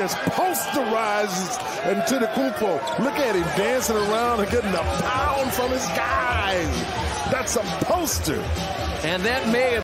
just posterizes Antetokounmpo. Look at him dancing around and getting a pound from his guys. That's a poster. And that may have